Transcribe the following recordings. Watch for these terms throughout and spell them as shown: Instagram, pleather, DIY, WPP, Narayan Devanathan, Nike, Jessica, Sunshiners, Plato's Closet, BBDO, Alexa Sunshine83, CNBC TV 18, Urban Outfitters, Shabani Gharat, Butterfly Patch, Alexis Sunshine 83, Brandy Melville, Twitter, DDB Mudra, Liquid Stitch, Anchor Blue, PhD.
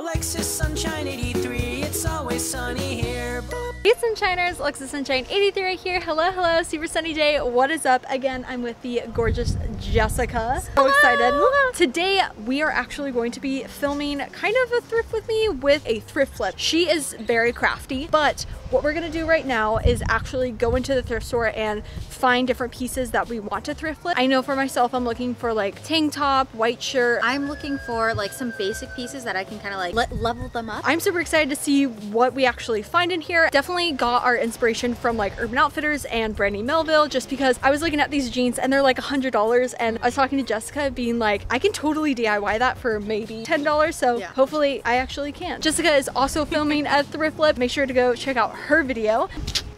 Alexis Sunshine 83, it's always sunny here. Hey Sunshiners, Alexis Sunshine 83 right here. Hello, hello, super sunny day. What is up? Again, I'm with the gorgeous Jessica. So excited. Hello. Today, we are actually going to be filming kind of a thrift with me with a thrift flip. She is very crafty, but what we're gonna do right now is actually go into the thrift store and find different pieces that we want to thrift flip. I know for myself, I'm looking for like tank top, white shirt. I'm looking for like some basic pieces that I can kind of like level them up. I'm super excited to see what we actually find in here. Definitely got our inspiration from like Urban Outfitters and Brandy Melville, just because I was looking at these jeans and they're like $100, and I was talking to Jessica being like, I can totally DIY that for maybe $10. So yeah, hopefully I actually can. Jessica is also filming a thrift flip. Make sure to go check out her video.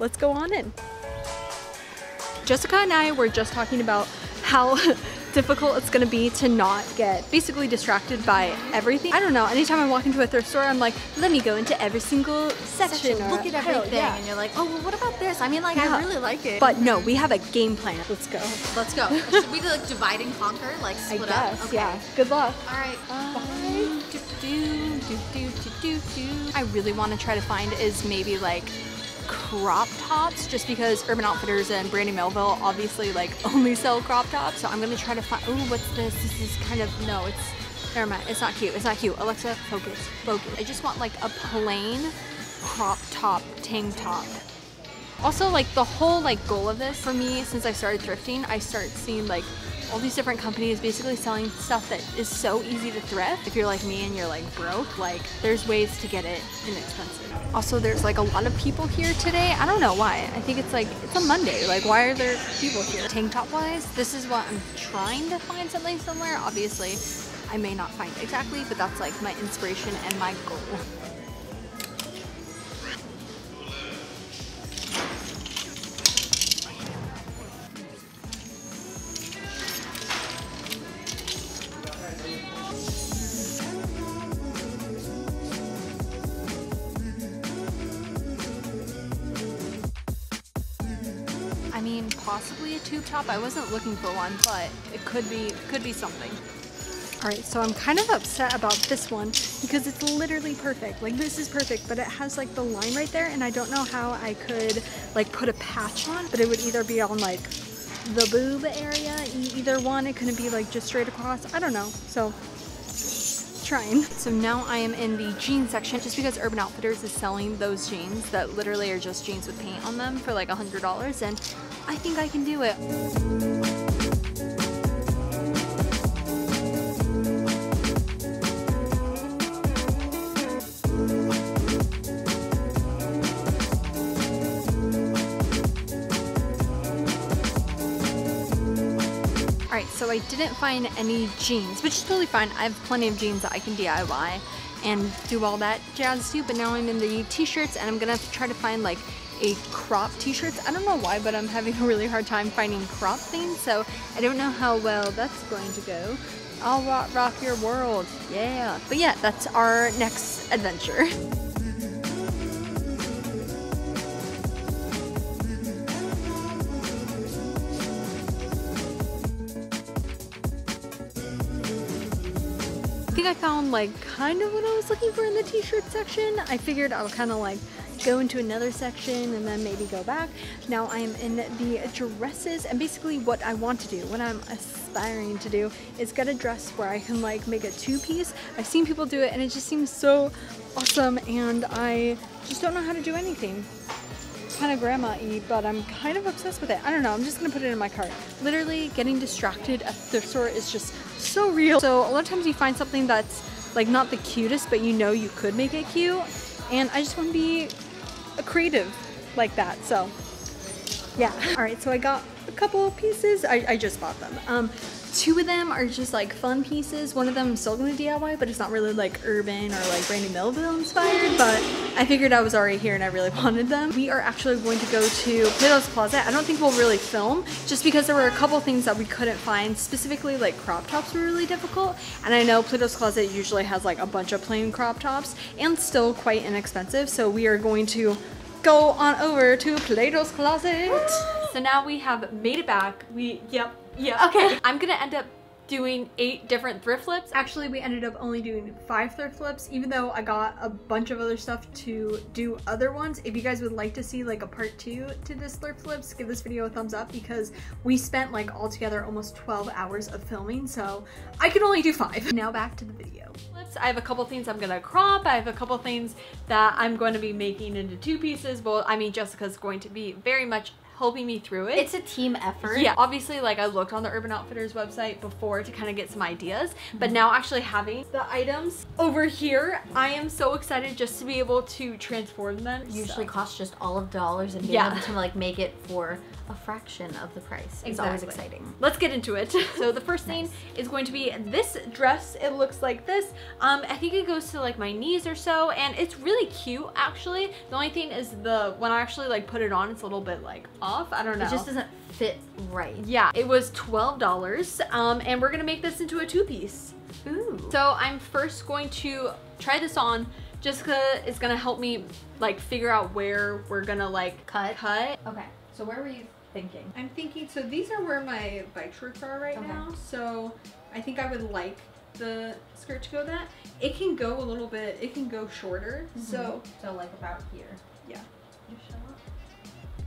Let's go on in. Jessica and I were just talking about how difficult it's gonna be to not get basically distracted by everything. I don't know, anytime I walk into a thrift store, I'm like, let me go into every single section, look at everything, yeah. And you're like, oh, well, what about this? I mean, like, yeah, I really like it. But no, we have a game plan. Let's go. Let's go. Should we like divide and conquer, like split up? I guess, okay. Yeah. Good luck. All right. Bye. I really wanna try to find is maybe like crop tops, just because Urban Outfitters and Brandy Melville obviously like only sell crop tops. So I'm gonna try to find, oh, what's this? This is kind of, no, it's, never mind. It's not cute, it's not cute. Alexa, focus, focus. I just want like a plain crop top, tank top. Also like the whole like goal of this for me, since I started thrifting, I start seeing like all these different companies basically selling stuff that is so easy to thrift. If you're like me and you're like broke, like there's ways to get it inexpensive. Also, there's like a lot of people here today. I don't know why. I think it's like, it's a Monday. Like, why are there people here? Tank top wise, this is what I'm trying to find something somewhere. Obviously, I may not find it exactly, but that's like my inspiration and my goal. I mean, possibly a tube top. I wasn't looking for one, but it could be something. All right, so I'm kind of upset about this one because it's literally perfect. Like this is perfect, but it has like the line right there, and I don't know how I could like put a patch on, but it would either be on like the boob area, either one. It couldn't be like just straight across. I don't know, so trying. So now I am in the jean section, just because Urban Outfitters is selling those jeans that literally are just jeans with paint on them for like $100, and I think I can do it. All right, so I didn't find any jeans, which is totally fine. I have plenty of jeans that I can DIY and do all that jazz too, but now I'm in the t-shirts and I'm gonna have to try to find like a crop t-shirts. I don't know why, but I'm having a really hard time finding crop things, so I don't know how well that's going to go. I'll rock your world, yeah. But yeah, that's our next adventure. I think I found like kind of what I was looking for in the t-shirt section. I figured I'll kind of like go into another section and then maybe go back. Now I am in the dresses, and basically what I want to do, what I'm aspiring to do, is get a dress where I can like make a two-piece. I've seen people do it and it just seems so awesome, and I just don't know how to do anything. Kind of grandma-y, but I'm kind of obsessed with it. I don't know, I'm just gonna put it in my cart. Literally getting distracted at thrift store is just so real. So a lot of times you find something that's like not the cutest, but you know you could make it cute, and I just want to be a creative like that, so yeah. All right, so I got a couple pieces. I just bought them. Two of them are just like fun pieces. One of them I'm still gonna DIY, but it's not really like Urban or like Brandy Melville inspired, but I figured I was already here and I really wanted them. We are actually going to go to Plato's Closet. I don't think we'll really film, just because there were a couple things that we couldn't find. Specifically like crop tops were really difficult. And I know Plato's Closet usually has like a bunch of plain crop tops and still quite inexpensive. So we are going to go on over to Plato's Closet. So now we have made it back. Yep. Yeah, okay. I'm gonna end up doing 8 different thrift flips. Actually, we ended up only doing 5 thrift flips, even though I got a bunch of other stuff to do other ones. If you guys would like to see like a part 2 to this thrift flips, give this video a thumbs up, because we spent like altogether almost 12 hours of filming, so I could only do 5. Now back to the video. I have a couple things I'm gonna crop. I have a couple things that I'm going to be making into 2 pieces. Well, I mean, Jessica's going to be very much helping me through it. It's a team effort. Yeah, obviously, like, I looked on the Urban Outfitters website before to kind of get some ideas, but now actually having the items over here, I am so excited just to be able to transform them. Usually costs just $12 and being able to like make it for a fraction of the price. It's always exciting. Let's get into it. So the first thing is going to be this dress. It looks like this. I think it goes to like my knees or so, and it's really cute actually. The only thing is the when I actually like put it on, it's a little bit like off. I don't know. It just doesn't fit right. Yeah, it was $12, and we're gonna make this into a 2-piece. Ooh. So I'm first going to try this on. Jessica is gonna help me like figure out where we're gonna like cut. Okay. So where were you thinking? I'm thinking, so these are where my bike shorts are right now. So I think I would like the skirt to go that. It can go a little bit, it can go shorter. So like about here. Yeah.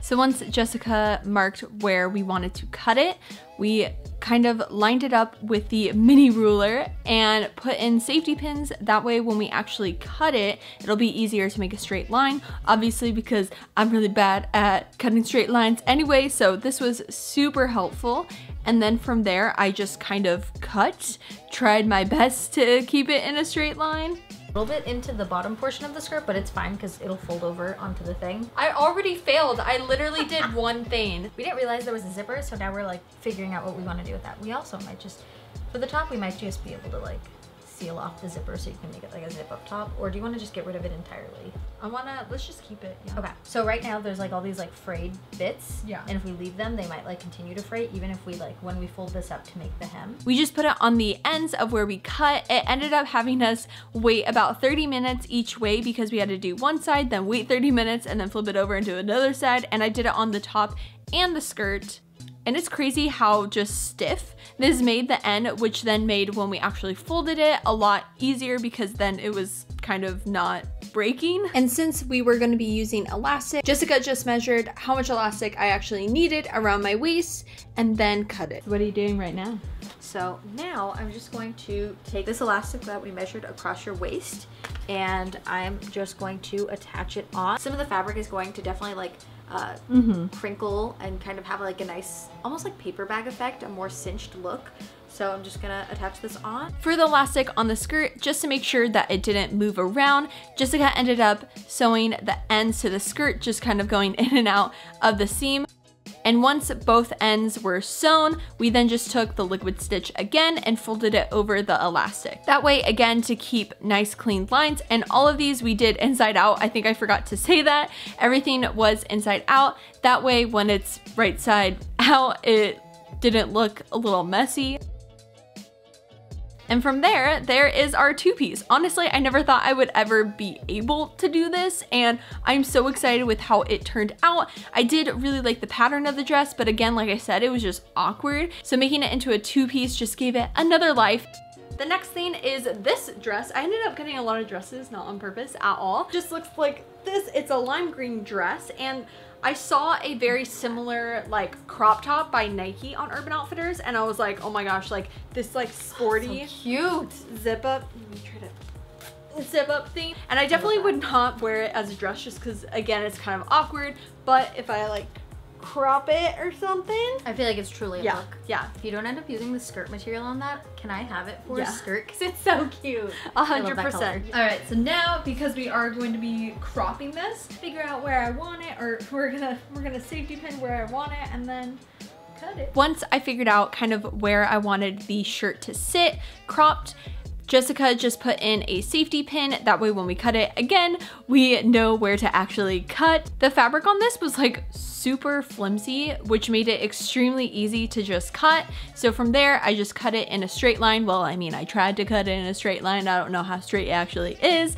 So once Jessica marked where we wanted to cut it, we kind of lined it up with the mini ruler and put in safety pins. That way when we actually cut it, it'll be easier to make a straight line, obviously, because I'm really bad at cutting straight lines anyway, so this was super helpful. And then from there, I just kind of tried my best to keep it in a straight line. Little bit into the bottom portion of the skirt, but it's fine because it'll fold over onto the thing. I already failed. I literally did one thing. We didn't realize there was a zipper, so now we're like figuring out what we want to do with that. We also might just, for the top, we might just be able to like seal off the zipper so you can make it like a zip up top. Or do you want to just get rid of it entirely? I wanna, let's just keep it. Yeah. Okay, so right now there's like all these like frayed bits. Yeah. And if we leave them, they might like continue to fray, even if we like, when we fold this up to make the hem. We just put it on the ends of where we cut. It ended up having us wait about 30 minutes each way because we had to do one side, then wait 30 minutes, and then flip it over and do another side. And I did it on the top and the skirt. And it's crazy how just stiff this made the end, which then made when we actually folded it a lot easier because then it was kind of not breaking. And since we were going to be using elastic, Jessica just measured how much elastic I actually needed around my waist and then cut it. What are you doing right now? So now I'm just going to take this elastic that we measured across your waist and I'm just going to attach it on. Some of the fabric is going to definitely like crinkle and kind of have like a nice, almost like paper bag effect, a more cinched look. So I'm just gonna attach this on. For the elastic on the skirt, just to make sure that it didn't move around, Jessica ended up sewing the ends to the skirt, just kind of going in and out of the seam. And once both ends were sewn, we then just took the liquid stitch again and folded it over the elastic. That way, again, to keep nice clean lines. And all of these we did inside out. I think I forgot to say that. Everything was inside out. That way, when it's right side out, it didn't look a little messy. And from there, there is our 2-piece. Honestly, I never thought I would ever be able to do this, and I'm so excited with how it turned out. I did really like the pattern of the dress, but again, like I said, it was just awkward. So making it into a 2-piece just gave it another life. The next thing is this dress. I ended up getting a lot of dresses, not on purpose at all. Just looks like this. It's a lime green dress, and I saw a very similar like crop top by Nike on Urban Outfitters, and I was like, oh my gosh, like this like sporty, so cute zip up. Let me try to zip up thing. And I definitely would not wear it as a dress just because, again, it's kind of awkward. But if I like crop it or something, I feel like it's truly a look. Yeah. If you don't end up using the skirt material on that, can I have it for a skirt? Because it's so cute. 100%. All right, so now because we are going to be cropping this, figure out where I want it, or we're gonna safety pin where I want it, and then cut it. Once I figured out kind of where I wanted the shirt to sit, cropped, Jessica just put in a safety pin. That way when we cut it again, we know where to actually cut. The fabric on this was like super flimsy, which made it extremely easy to just cut. So from there, I just cut it in a straight line. Well, I mean, I tried to cut it in a straight line. I don't know how straight it actually is.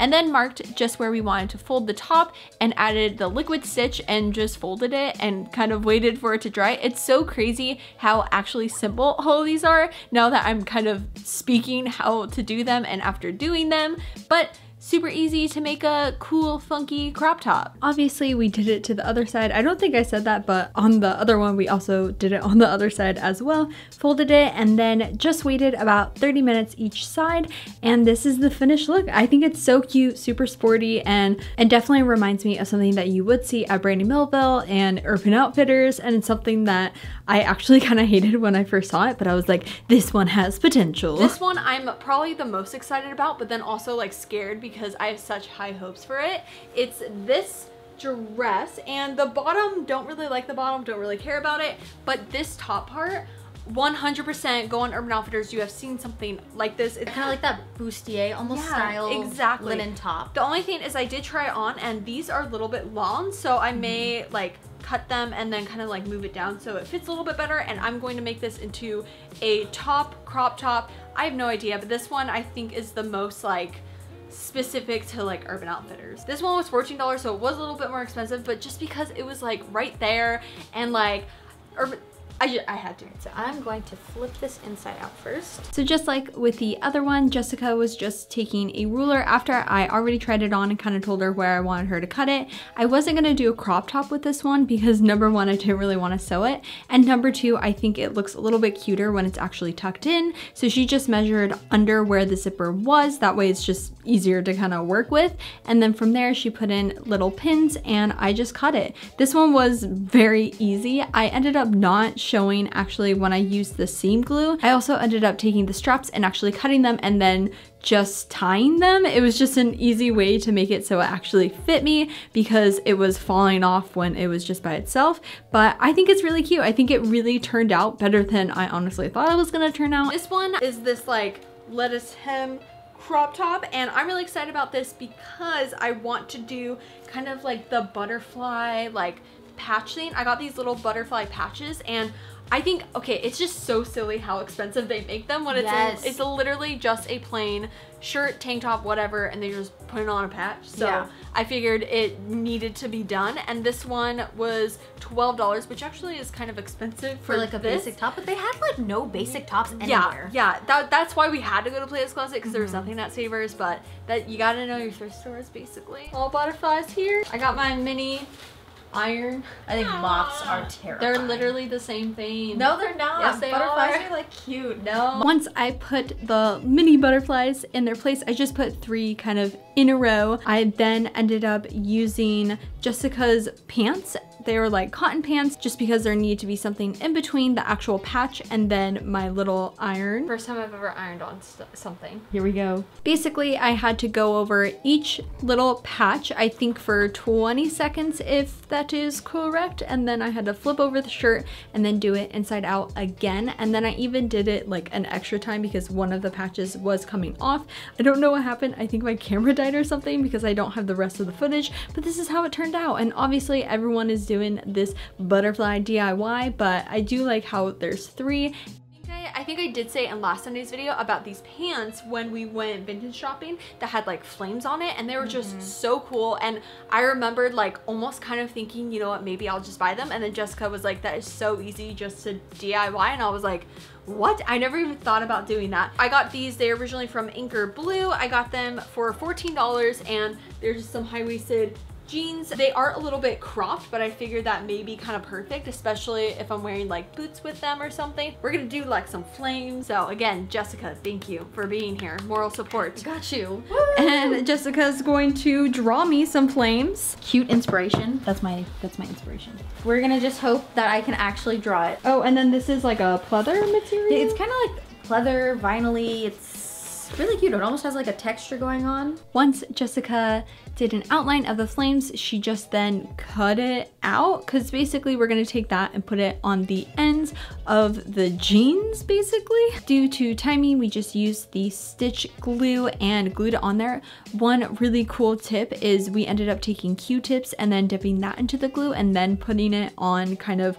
and then marked just where we wanted to fold the top and added the liquid stitch and just folded it and kind of waited for it to dry. It's so crazy how actually simple all these are now that I'm kind of speaking how to do them and after doing them, but super easy to make a cool, funky crop top. Obviously, we did it to the other side. I don't think I said that, but on the other one, we also did it on the other side as well. Folded it and then just waited about 30 minutes each side. And this is the finished look. I think it's so cute, super sporty, and definitely reminds me of something that you would see at Brandy Melville and Urban Outfitters. And it's something that I actually kind of hated when I first saw it, but I was like, this one has potential. This one I'm probably the most excited about, but then also like scared because I have such high hopes for it. It's this dress, and the bottom, don't really like the bottom, don't really care about it, but this top part, 100% go on Urban Outfitters. You have seen something like this. It's kind of like that bustier almost style, exactly, linen top. The only thing is I did try it on and these are a little bit long, so I may like cut them and then kind of like move it down so it fits a little bit better, and I'm going to make this into a top, crop top. I have no idea, but this one I think is the most like specific to like Urban Outfitters. This one was $14, so it was a little bit more expensive, but just because it was like right there and like Urban, I had to. So I'm going to flip this inside out first. So just like with the other one, Jessica was just taking a ruler after I already tried it on and kind of told her where I wanted her to cut it. I wasn't gonna do a crop top with this one because number one, I didn't really wanna sew it. And number two, I think it looks a little bit cuter when it's actually tucked in. So she just measured under where the zipper was. That way it's just easier to kind of work with. And then from there, she put in little pins and I just cut it. This one was very easy. I ended up not showing actually when I used the seam glue. I also ended up taking the straps and actually cutting them and then just tying them. It was just an easy way to make it so it actually fit me because it was falling off when it was just by itself. But I think it's really cute. I think it really turned out better than I honestly thought it was gonna turn out. This one is this like lettuce hem crop top, and I'm really excited about this because I want to do kind of like the butterfly like patch thing. I got these little butterfly patches and I think, okay, it's just so silly how expensive they make them when it's, it's literally just a plain shirt, tank top, whatever, and they just put it on a patch. So yeah, I figured it needed to be done. And this one was $12, which actually is kind of expensive for like a basic top, but they had like no basic tops anywhere. Yeah, that's why we had to go to Plato's Closet because there was nothing at Savers, but that you gotta know your thrift stores basically. All butterflies here. I got my mini iron. I think moths are terrible. They're literally the same thing. No, they're not. Yes, they butterflies are like cute. No. Once I put the mini butterflies in their place, I just put three kind of in a row. I then ended up using Jessica's pants. They were like cotton pants just because there needed to be something in between the actual patch and then my little iron. First time I've ever ironed on something. Here we go. Basically, I had to go over each little patch, I think for 20 seconds if that is correct, and then I had to flip over the shirt and then do it inside out again. And then I even did it like an extra time because one of the patches was coming off. I don't know what happened. I think my camera died or something because I don't have the rest of the footage, but this is how it turned out. And obviously everyone is doing this butterfly DIY, but I do like how there's three. I think I did say in last Sunday's video about these pants when we went vintage shopping that had like flames on it, and they were just so cool. And I remembered like almost kind of thinking, you know what, maybe I'll just buy them. And then Jessica was like, that is so easy just to DIY. And I was like, what? I never even thought about doing that. I got these, they're originally from Anchor Blue. I got them for $14 and they're just some high-waisted jeans. They are a little bit cropped, but I figured that may be kind of perfect, especially if I'm wearing like boots with them or something. We're gonna do like some flames. So again, Jessica, thank you for being here. Moral support. Got you. Woo! And Jessica's going to draw me some flames. Cute inspiration. That's my inspiration. We're gonna just hope that I can actually draw it. Oh, and then this is like a pleather material. It's kind of like pleather, vinyl-y. It's really cute. It almost has like a texture going on. Once Jessica did an outline of the flames, she just then cut it out because basically we're going to take that and put it on the ends of the jeans basically. Due to timing, we just used the stitch glue and glued it on there. One really cool tip is we ended up taking Q-tips and then dipping that into the glue and then putting it on kind of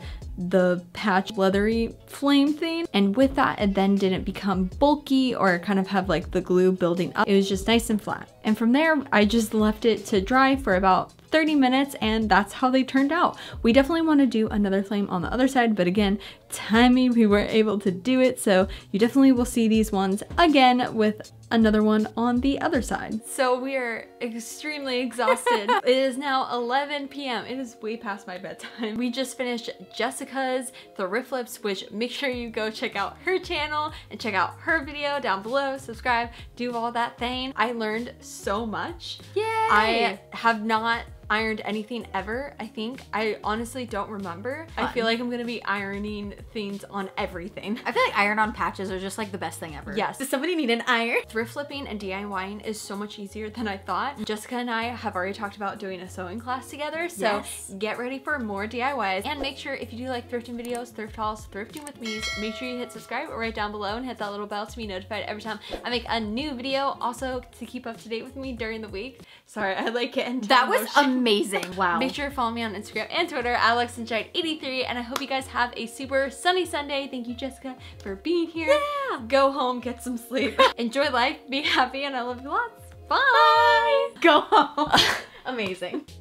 the patch leathery flame thing, and with that it then didn't become bulky or kind of have like the glue building up. It was just nice and flat. And from there I just left it to dry for about 30 minutes, and that's how they turned out. We definitely want to do another flame on the other side, but again, timing, we weren't able to do it, so you definitely will see these ones again with another one on the other side. So we are extremely exhausted. It is now 11 p.m. It is way past my bedtime. We just finished Jessica's Thrift Flips, which make sure you go check out her channel and check out her video down below, subscribe, do all that thing. I learned so much. Yay! I have not ironed anything ever, I think. I honestly don't remember. Fun. I feel like I'm gonna be ironing things on everything. I feel like iron on patches are just like the best thing ever. Yes. Does somebody need an iron? Thrift flipping and DIYing is so much easier than I thought. Jessica and I have already talked about doing a sewing class together, so yes, get ready for more DIYs. And make sure if you do like thrifting videos, thrift hauls, thrifting with me's, make sure you hit subscribe right down below and hit that little bell to be notified every time I make a new video. Also, to keep up to date with me during the week. Sorry, I like it. And that was amazing. Amazing. Wow. Make sure to follow me on Instagram and Twitter, AlexSunshine83, and I hope you guys have a super sunny Sunday. Thank you, Jessica, for being here. Yeah. Go home, get some sleep. Enjoy life, be happy, and I love you lots. Bye. Bye. Go home. Amazing.